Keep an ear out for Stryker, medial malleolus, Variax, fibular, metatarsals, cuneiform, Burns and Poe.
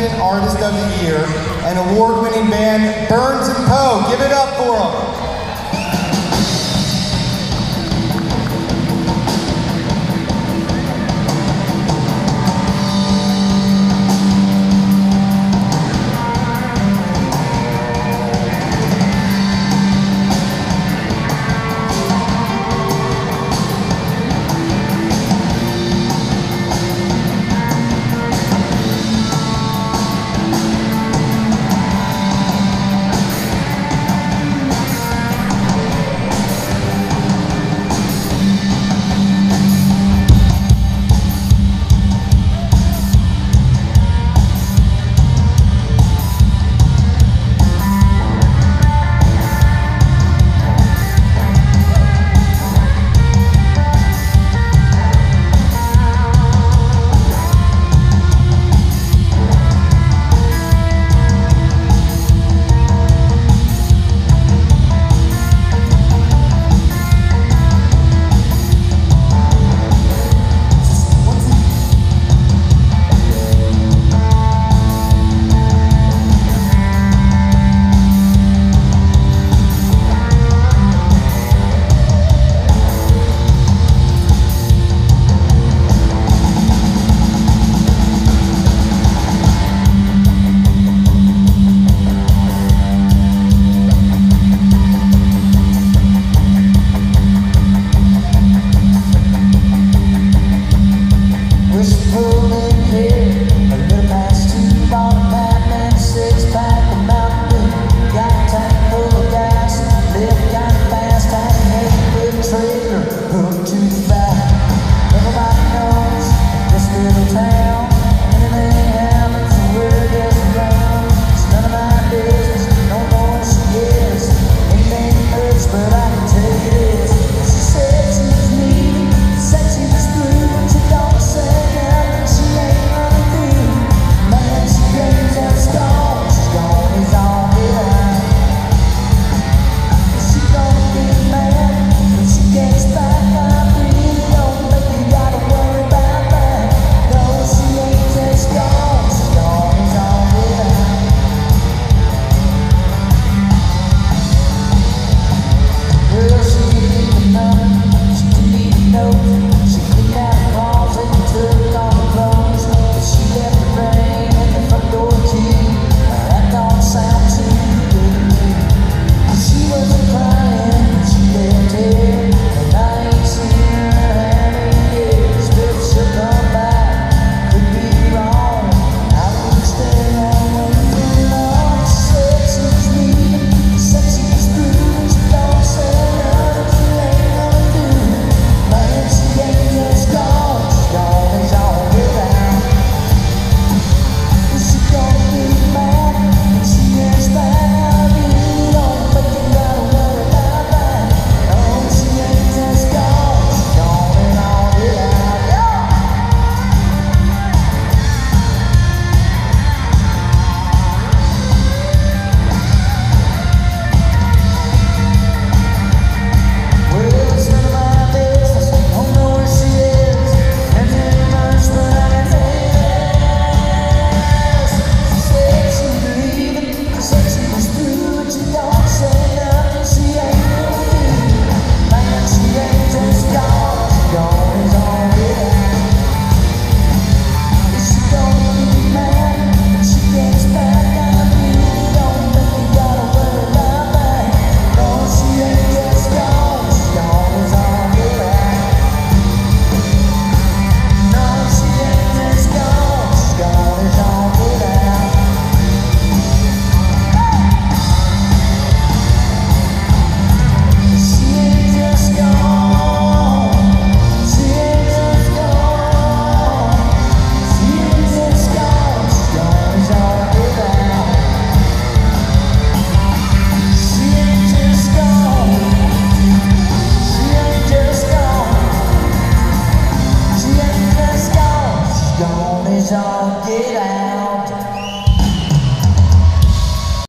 Independent Artist of the Year and award-winning band Burns and Poe. Give it up for them.